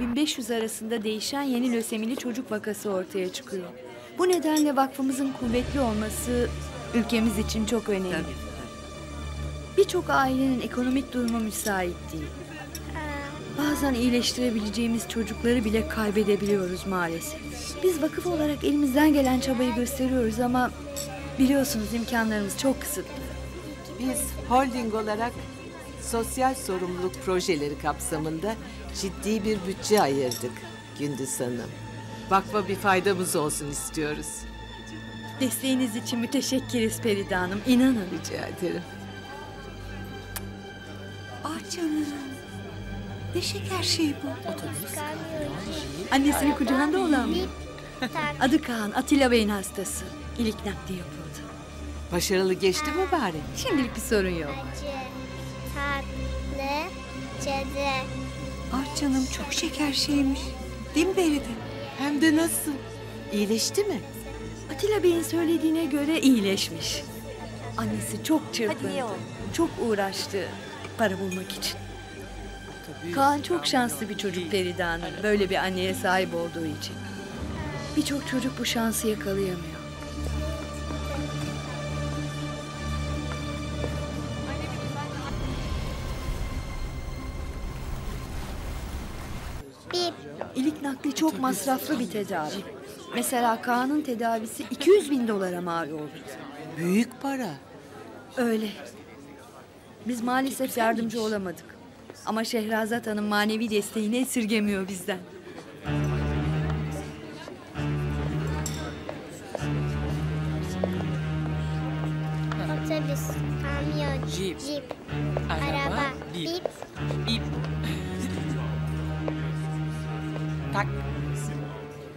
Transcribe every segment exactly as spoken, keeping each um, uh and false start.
bin beş yüz arasında değişen yeni lösemili çocuk vakası ortaya çıkıyor. Bu nedenle vakfımızın kuvvetli olması ülkemiz için çok önemli. Birçok ailenin ekonomik durumu müsait değil. Bazen iyileştirebileceğimiz çocukları bile kaybedebiliyoruz maalesef. Biz vakıf olarak elimizden gelen çabayı gösteriyoruz ama biliyorsunuz imkanlarımız çok kısıtlı. Biz holding olarak sosyal sorumluluk projeleri kapsamında ciddi bir bütçe ayırdık Gündüz Hanım. Vakfa bir faydamız olsun istiyoruz. Desteğiniz için müteşekkiriz Feride Hanım, inanın. Rica ederim. Ah canım, ne şeker şey bu. Otobüs. Annesinin kucağında olan mı? Adı Kaan, Atilla Bey'in hastası. İlik nakli yapıldı. Başarılı geçti mi bari? Şimdilik bir sorun yok. Tatlı cadı. Ah canım, çok şeker şeymiş. Değil mi Feride? Hem de nasıl? İyileşti mi? Atilla Bey'in söylediğine göre iyileşmiş. Annesi çok çırpındı. Çok uğraştı para bulmak için. Kaan çok şanslı bir çocuk Feride Hanım. Böyle bir anneye sahip olduğu için. Birçok çocuk bu şansı yakalayamıyor. İlik nakli çok masraflı bir tedavi. Mesela Kaan'ın tedavisi iki yüz bin dolara mal oldu. Büyük para. Öyle. Biz maalesef yardımcı olamadık. Ama Şehrazat Hanım manevi desteğini esirgemiyor bizden. Otobüs, kamyon, jeep, jeep, araba, bip, bip. Tak.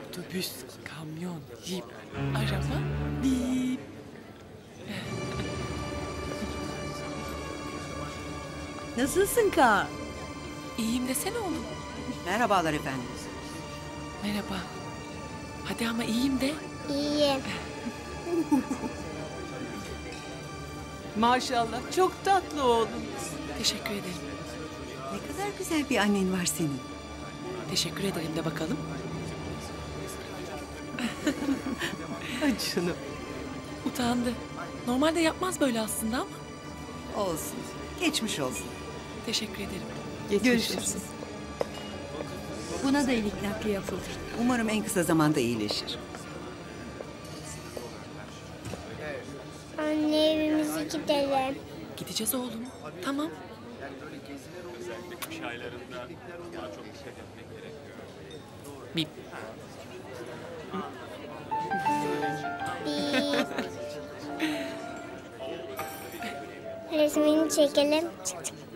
Otobüs, kamyon, jeep, araba, bip. Nasılsın Kaan? İyiyim desene oğlum. Merhabalar efendim. Merhaba. Hadi ama iyiyim de. İyiyim. Maşallah çok tatlı oğlum. Teşekkür ederim. Ne kadar güzel bir annen var senin. Teşekkür ederim de bakalım. Canım. Utandı. Normalde yapmaz böyle aslında ama. Olsun. Geçmiş olsun. Teşekkür ederim. Geçmiş Görüşürüz. Olsun. Buna da ilik nakli yapılır. Umarım en kısa zamanda iyileşir. Anne evimize gidelim. Gideceğiz oğlum. Tamam. Bip. Resmini çekelim.